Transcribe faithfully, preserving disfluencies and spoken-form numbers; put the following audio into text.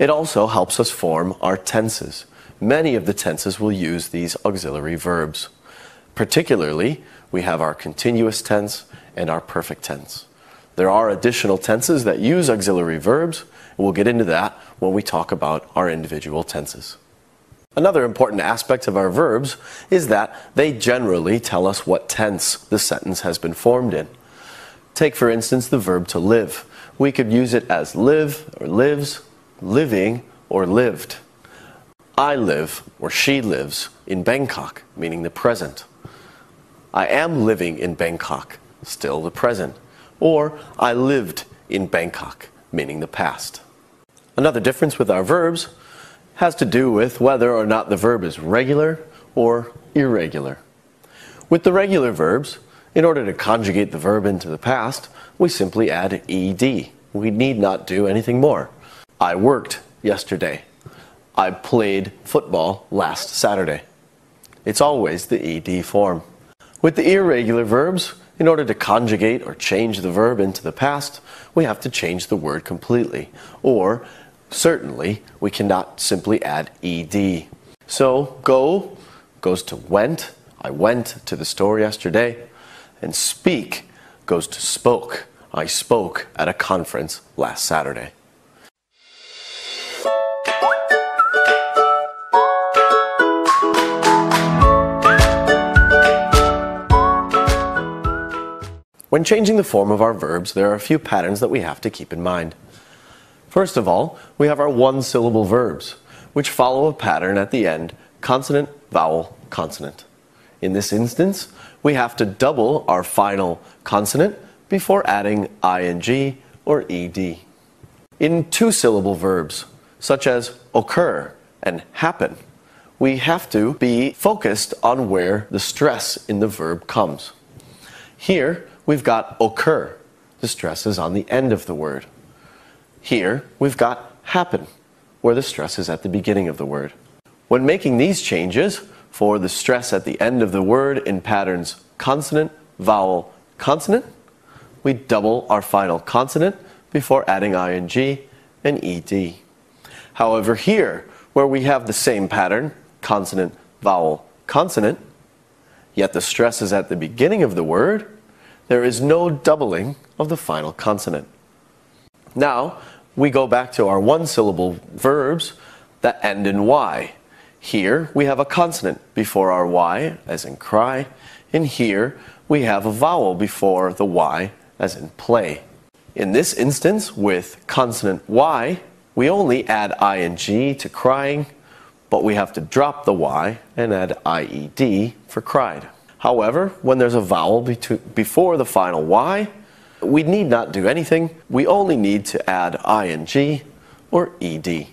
It also helps us form our tenses. Many of the tenses will use these auxiliary verbs. Particularly, we have our continuous tense and our perfect tense. There are additional tenses that use auxiliary verbs, and we'll get into that when we talk about our individual tenses. Another important aspect of our verbs is that they generally tell us what tense the sentence has been formed in. Take, for instance, the verb to live. We could use it as live or lives, living or lived. I live or she lives in Bangkok, meaning the present. I am living in Bangkok, still the present. Or I lived in Bangkok, meaning the past. Another difference with our verbs has to do with whether or not the verb is regular or irregular. With the regular verbs, in order to conjugate the verb into the past, we simply add ed. We need not do anything more. I worked yesterday. I played football last Saturday. It's always the ed form. With the irregular verbs, in order to conjugate or change the verb into the past, we have to change the word completely, or certainly, we cannot simply add ed. So, go goes to went. I went to the store yesterday. And speak goes to spoke. I spoke at a conference last Saturday. When changing the form of our verbs, there are a few patterns that we have to keep in mind. First of all, we have our one-syllable verbs, which follow a pattern at the end, consonant, vowel, consonant. In this instance, we have to double our final consonant before adding ing or ed. In two-syllable verbs, such as occur and happen, we have to be focused on where the stress in the verb comes. Here, we've got occur. The stress is on the end of the word. Here, we've got happen, where the stress is at the beginning of the word. When making these changes for the stress at the end of the word in patterns consonant, vowel, consonant, we double our final consonant before adding ing and ed. However, here, where we have the same pattern, consonant, vowel, consonant, yet the stress is at the beginning of the word, there is no doubling of the final consonant. Now, we go back to our one-syllable verbs that end in y. Here, we have a consonant before our y, as in cry, and here, we have a vowel before the y, as in play. In this instance, with consonant y, we only add ing to crying, but we have to drop the y and add ied for cried. However, when there's a vowel before the final y, we need not do anything. We only need to add ing or ed.